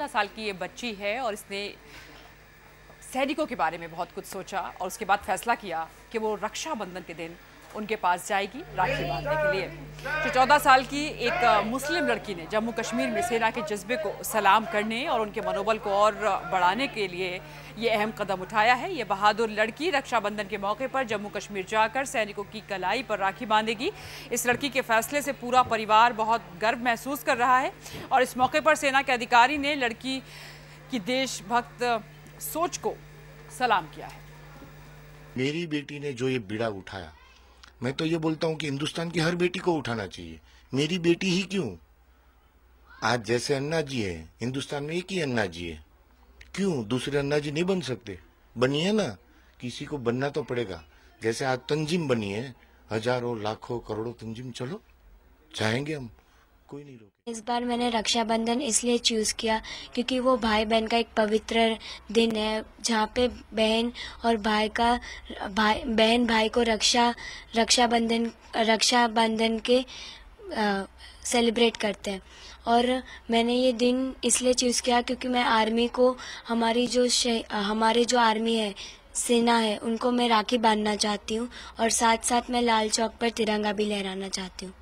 14 साल की ये बच्ची है और इसने सैनिकों के बारे में बहुत कुछ सोचा और उसके बाद फैसला किया कि वो रक्षाबंधन के दिन उनके पास जाएगी राखी बांधने के लिए। जो 14 साल की एक मुस्लिम लड़की ने जम्मू कश्मीर में सेना के जज्बे को सलाम करने और उनके मनोबल को और बढ़ाने के लिए ये अहम कदम उठाया है। ये बहादुर लड़की रक्षाबंधन के मौके पर जम्मू कश्मीर जाकर सैनिकों की कलाई पर राखी बांधेगी। इस लड़की के फैसले से पूरा परिवार बहुत गर्व महसूस कर रहा है और इस मौके पर सेना के अधिकारी ने लड़की की देशभक्त सोच को सलाम किया है। मेरी बेटी ने जो ये बीड़ा उठाया, मैं तो ये बोलता हूँ कि हिंदुस्तान की हर बेटी को उठाना चाहिए, मेरी बेटी ही क्यों। आज जैसे अन्ना जी है, हिंदुस्तान में एक ही अन्ना जी है, क्यों दूसरे अन्ना जी नहीं बन सकते? बनिए ना, किसी को बनना तो पड़ेगा। जैसे आज तंजीम बनी है, हजारों लाखों करोड़ों तंजीम, चलो चाहेंगे हम, कोई नहीं रोके। इस बार मैंने रक्षाबंधन इसलिए चूज किया क्योंकि वो भाई बहन का एक पवित्र दिन है, जहाँ पे बहन और भाई का बहन भाई को रक्षाबंधन के सेलिब्रेट करते हैं। और मैंने ये दिन इसलिए चूज़ किया क्योंकि मैं आर्मी को, हमारी जो आर्मी है, सेना है, उनको मैं राखी बांधना चाहती हूँ और साथ साथ मैं लाल चौक पर तिरंगा भी लहराना चाहती हूँ।